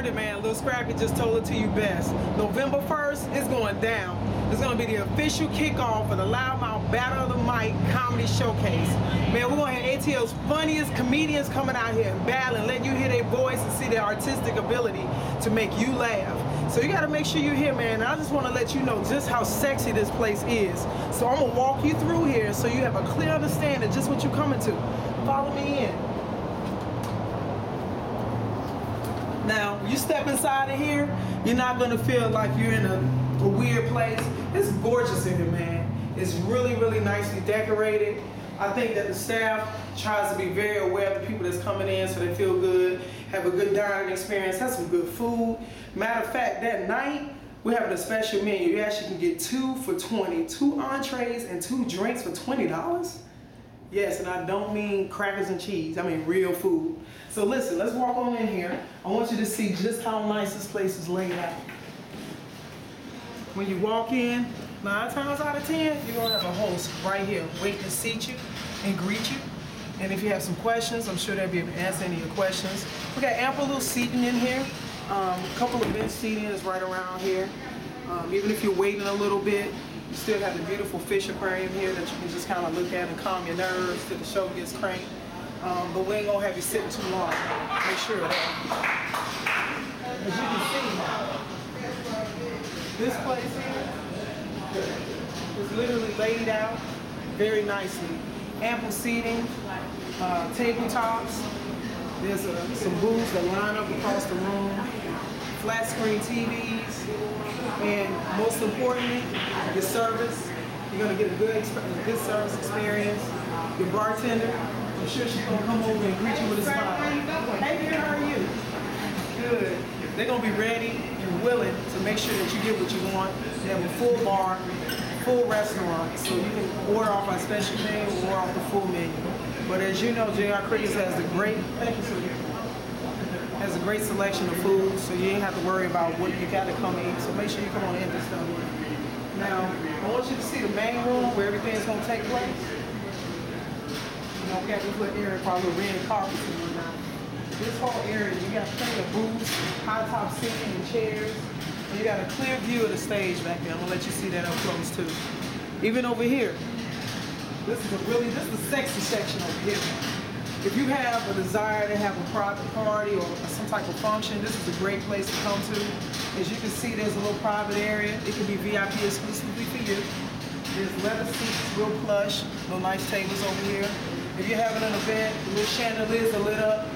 heard it, man. Lil Scrappy just told it to you best. November 1st, it's going down. It's going to be the official kickoff for the Loudmouth Battle of the Mic Comedy Showcase. Man, we're going to have ATL's funniest comedians coming out here and battling, letting you hear their voice and see their artistic ability to make you laugh. So you got to make sure you're here, man. And I just want to let you know just how sexy this place is. So I'm going to walk you through here so you have a clear understanding of just what you're coming to. Follow me in. Now, you step inside of here, you're not going to feel like you're in a weird place. It's gorgeous in here, man. It's really, really nicely decorated. I think that the staff tries to be very aware of the people that's coming in so they feel good, have a good dining experience, have some good food. Matter of fact, that night, we're having a special menu. You actually can get 2 for $20, 2 entrees and 2 drinks for $20. Yes, and I don't mean crackers and cheese, I mean real food. So listen, let's walk on in here. I want you to see just how nice this place is laid out. When you walk in, 9 times out of 10, you're gonna have a host right here waiting to seat you and greet you. And if you have some questions, I'm sure they'll be able to answer any of your questions. We got ample little seating in here. A couple of bench seating is right around here. Even if you're waiting a little bit, you still have the beautiful fish aquarium here that you can just kind of look at and calm your nerves till the show gets cranked. But we ain't gonna have you sitting too long. Make sure of that. As you can see, this place here is literally laid out very nicely. Ample seating, tabletops. There's some booths that line up across the room. Flat screen TVs, and most importantly, your service. You're gonna get a good service experience. Your bartender, I'm sure she's gonna come over and greet you with a smile. Hey, dear, how are you? Good. They're gonna be ready and willing to make sure that you get what you want. They have a full bar, full restaurant, so you can order off our special menu or off the full menu. But as you know, J.R. Crickets has a great. Thank you, sir. Has a great selection of food, so you ain't have to worry about what you got to come in. So make sure you come on in and stuff. Now, I want you to see the main room where everything's gonna take place. You know, we got this little area probably red carpets and whatnot. This whole area, you got plenty of booths, high top seating and chairs. And you got a clear view of the stage back there. I'm gonna let you see that up close too. Even over here, this is the sexy section over here. If you have a desire to have a private party or some type of function, this is a great place to come to. As you can see, there's a little private area. It can be VIP exclusively for you. There's leather seats, real plush, little nice tables over here. If you're having an event, little chandeliers are lit up.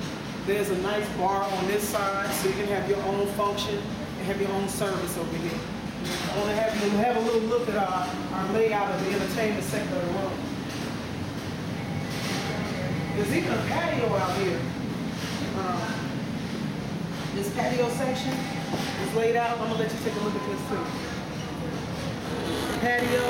There's a nice bar on this side, so you can have your own function and have your own service over here. I want to have a little look at our layout of the entertainment sector of the room. There's even a patio out here. This patio section is laid out. I'm gonna let you take a look at this too. The patio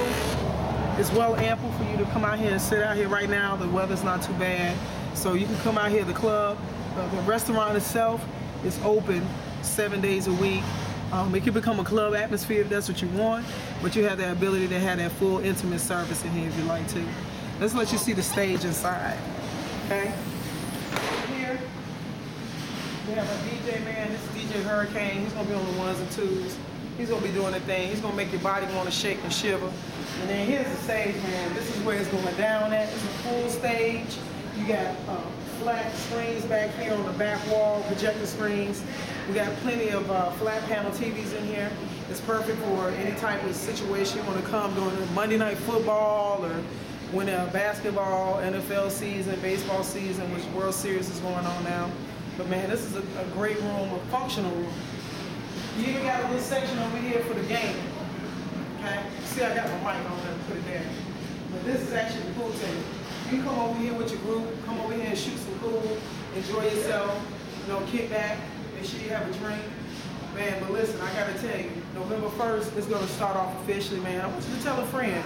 is well ample for you to come out here and sit out here right now. The weather's not too bad. So you can come out here to the club. The restaurant itself is open 7 days a week. It can become a club atmosphere if that's what you want, but you have the ability to have that full intimate service in here if you like to. Let's let you see the stage inside. Okay. Here we have a DJ man. This is DJ Hurricane. He's gonna be on the 1s and 2s. He's gonna be doing the thing. He's gonna make your body wanna shake and shiver. And then here's the stage, man. This is where it's going down at. It's a full stage. You got flat screens back here on the back wall, projector screens. We got plenty of flat panel TVs in here. It's perfect for any type of situation you wanna come during Monday Night Football or when basketball, NFL season, baseball season, which World Series is going on now. But man, this is a great room, a functional room. You even got a little section over here for the game. Okay? See, I got my mic on there, put it there. But this is actually the pool table. You can come over here with your group, come over here and shoot some pool, enjoy yourself, you know, kick back, make sure you have a drink. Man, but listen, I gotta tell you, November 1st is gonna start off officially, man. I want you to tell a friend.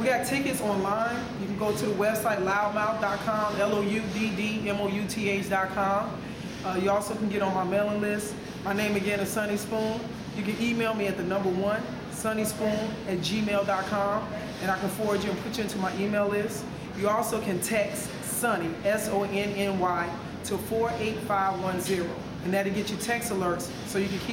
We got tickets online. You can go to the website loudmouth.com, LOUDDMOUTH.com. You also can get on my mailing list. My name again is Sonny Spoon. You can email me at the #1, SonnySpoon@gmail.com, and I can forward you and put you into my email list. You also can text Sonny, SONNY, to 48510. and that'll get you text alerts so you can keep